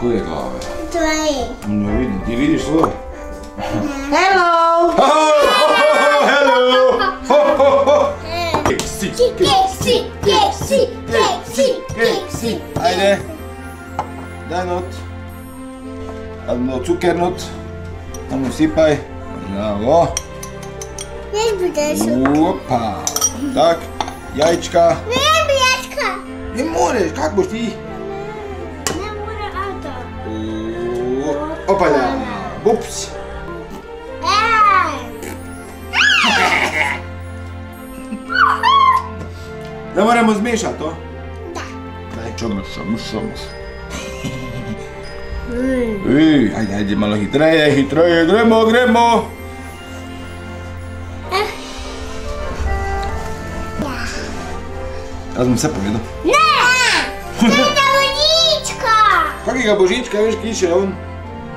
Koje glave? Tvoje. Ne vidim, ti vidiš svoje? Hello! Hello! Keksi, keksi, keksi, keksi, keksi. Ajde. Daj not. Adno cukernot. Tamo sipaj. Bravo. Ne bude šuka. Opa. Tak, jajčka. Ne bi jajčka. Ne moreš, kak boš ti? Opala! Ups! Da moramo zmešati to? Da. Daj, čo mešam, Ajde, ajde, malo hitreje, gremo, Jaz bom vse povedal. Ne! Tega Božička! Kakega Božička, veš, kiše on?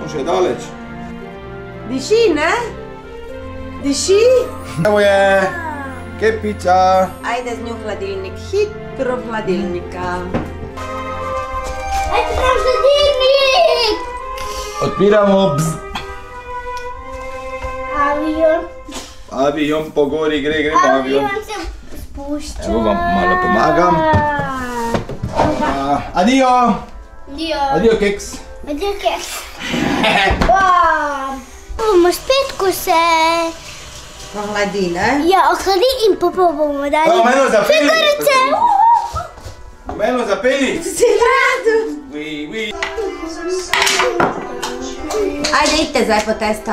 On še je daleč. Diši, ne? Diši? Evo je kepica. Ajde z njo v hladilnik, hitro v hladilnika. Ajde v hladilnik! Odpiramo. Avion. Avion po gori gre, pa avion. Avion se spušča. Evo vam malo pomagam. Adijo! Adijo. Adijo, keks. Adijo, keks. Bomo spet, ko se ohladi, ne? Ja, ohladi in popol bomo dali. Pa, omeno zapeli! Omeno zapeli! Si rado! Ajde, idite zdaj po testo.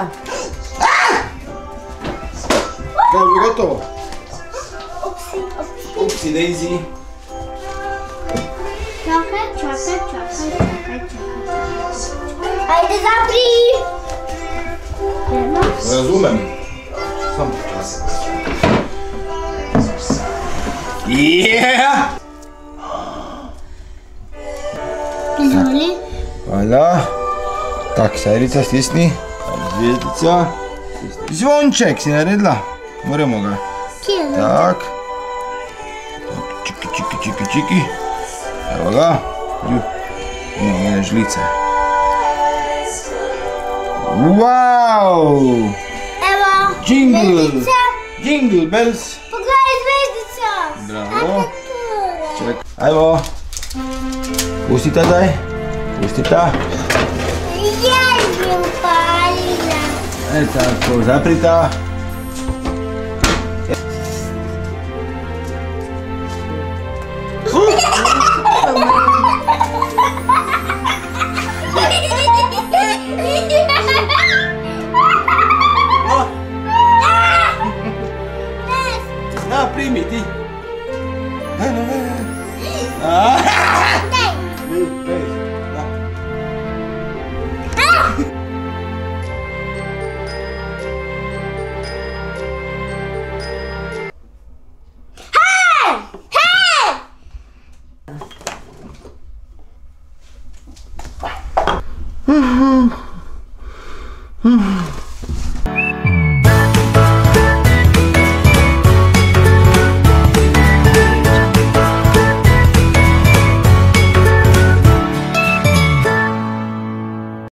Kaj je bilo gotovo? Upsi, Daisy. Čakaj, Ajde, zapri! Razumem. Samo počasi. Yeah! Izvoli. Hvala. Tak, sajrica stisni. Zvezdica. Zvonček si naredila. Moramo ga. Kje je? Tak. Čiki, čiki. Evo ga. Imamo ene žlice. Wow! Evo, zvezdica. Jingle bells. Poglej, zvezdica. Bravo. Ček. Ajmo. Pustite daj. Pustite. Jaj, bi upalila. E tako, zaprita.